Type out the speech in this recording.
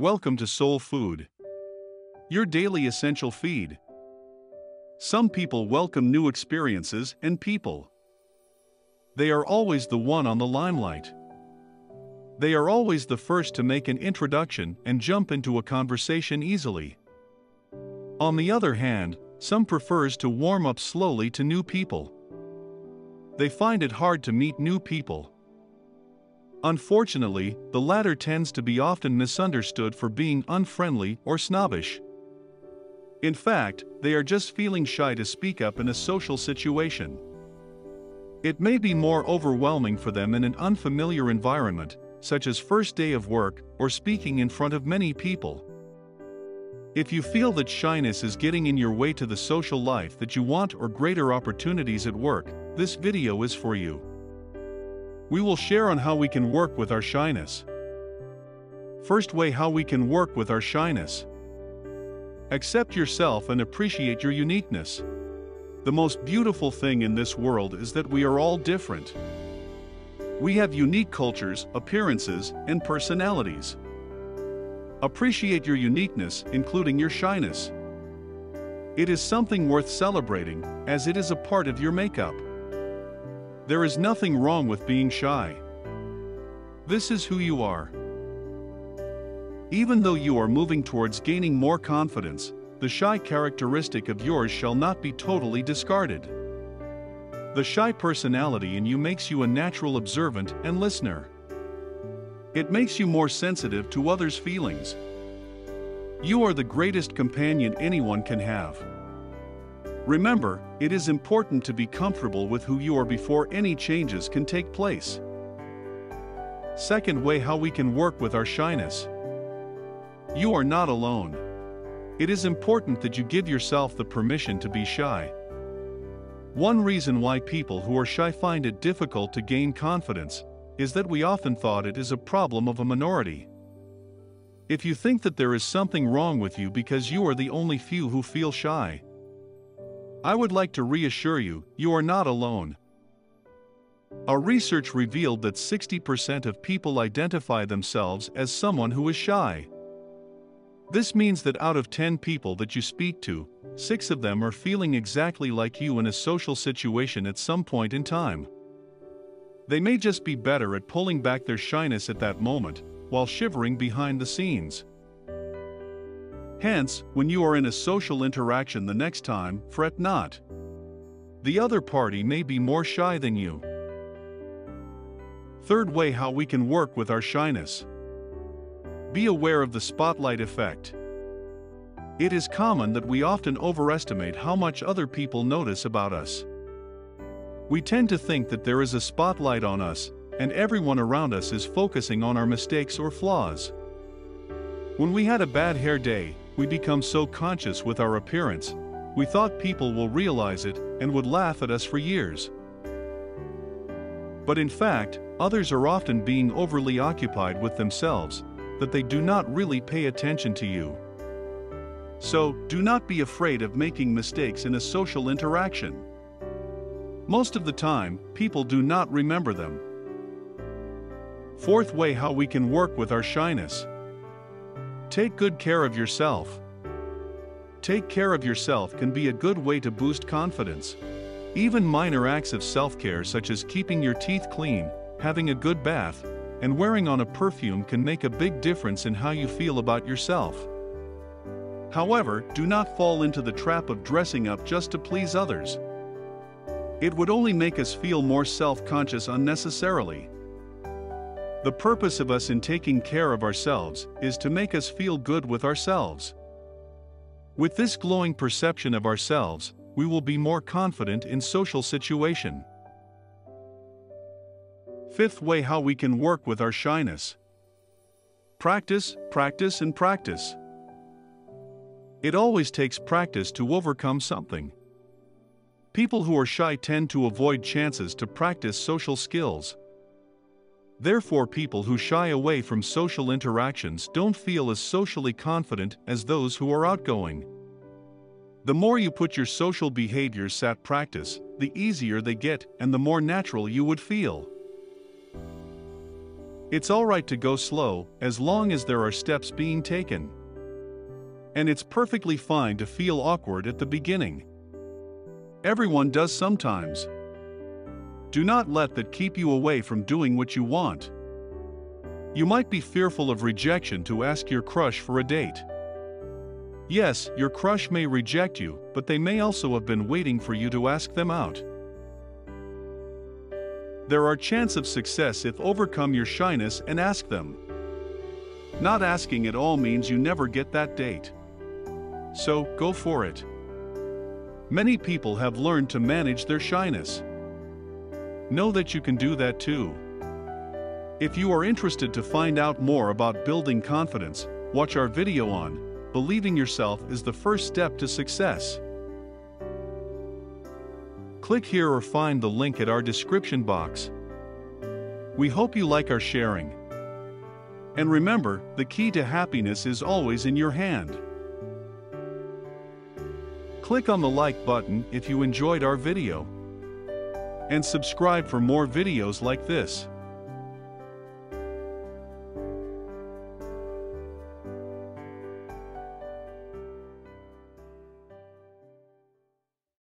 Welcome to Soul Food, your daily essential feed. Some people welcome new experiences and people. They are always the one on the limelight. They are always the first to make an introduction and jump into a conversation easily. On the other hand, some prefers to warm up slowly to new people. They find it hard to meet new people. Unfortunately, the latter tends to be often misunderstood for being unfriendly or snobbish. In fact, they are just feeling shy to speak up in a social situation. It may be more overwhelming for them in an unfamiliar environment, such as first day of work or speaking in front of many people. If you feel that shyness is getting in your way to the social life that you want or greater opportunities at work, this video is for you. We will share on how we can work with our shyness. First way how we can work with our shyness. Accept yourself and appreciate your uniqueness. The most beautiful thing in this world is that we are all different. We have unique cultures, appearances, and personalities. Appreciate your uniqueness, including your shyness. It is something worth celebrating, as it is a part of your makeup. There is nothing wrong with being shy. This is who you are. Even though you are moving towards gaining more confidence, the shy characteristic of yours shall not be totally discarded. The shy personality in you makes you a natural observant and listener. It makes you more sensitive to others' feelings. You are the greatest companion anyone can have. Remember, it is important to be comfortable with who you are before any changes can take place. Second way how we can work with our shyness. You are not alone. It is important that you give yourself the permission to be shy. One reason why people who are shy find it difficult to gain confidence is that we often thought it is a problem of a minority. If you think that there is something wrong with you because you are the only few who feel shy, I would like to reassure you, you are not alone. A research revealed that 60% of people identify themselves as someone who is shy. This means that out of 10 people that you speak to, 6 of them are feeling exactly like you in a social situation at some point in time. They may just be better at pulling back their shyness at that moment, while shivering behind the scenes. Hence, when you are in a social interaction the next time, fret not. The other party may be more shy than you. Third way how we can work with our shyness. Be aware of the spotlight effect. It is common that we often overestimate how much other people notice about us. We tend to think that there is a spotlight on us, and everyone around us is focusing on our mistakes or flaws. When we had a bad hair day, we become so conscious with our appearance, we thought people will realize it and would laugh at us for years. But in fact, others are often being overly occupied with themselves, that they do not really pay attention to you. So, do not be afraid of making mistakes in a social interaction. Most of the time, people do not remember them. Fourth way how we can work with our shyness. Take good care of yourself. Take care of yourself can be a good way to boost confidence. Even minor acts of self-care such as keeping your teeth clean, having a good bath, and wearing on a perfume can make a big difference in how you feel about yourself. However, do not fall into the trap of dressing up just to please others. It would only make us feel more self-conscious unnecessarily. The purpose of us in taking care of ourselves is to make us feel good with ourselves. With this glowing perception of ourselves, we will be more confident in social situation. Fifth way how we can work with our shyness. Practice, practice, and practice. It always takes practice to overcome something. People who are shy tend to avoid chances to practice social skills. Therefore, people who shy away from social interactions don't feel as socially confident as those who are outgoing. The more you put your social behaviors at practice, the easier they get and the more natural you would feel. It's alright to go slow, as long as there are steps being taken. And it's perfectly fine to feel awkward at the beginning. Everyone does sometimes. Do not let that keep you away from doing what you want. You might be fearful of rejection to ask your crush for a date. Yes, your crush may reject you, but they may also have been waiting for you to ask them out. There are chances of success if overcome your shyness and ask them. Not asking at all means you never get that date. So, go for it. Many people have learned to manage their shyness. Know that you can do that too. If you are interested to find out more about building confidence, watch our video on Believing Yourself is the First Step to Success. Click here or find the link at our description box. We hope you like our sharing. And remember, the key to happiness is always in your hand. Click on the like button if you enjoyed our video. And subscribe for more videos like this.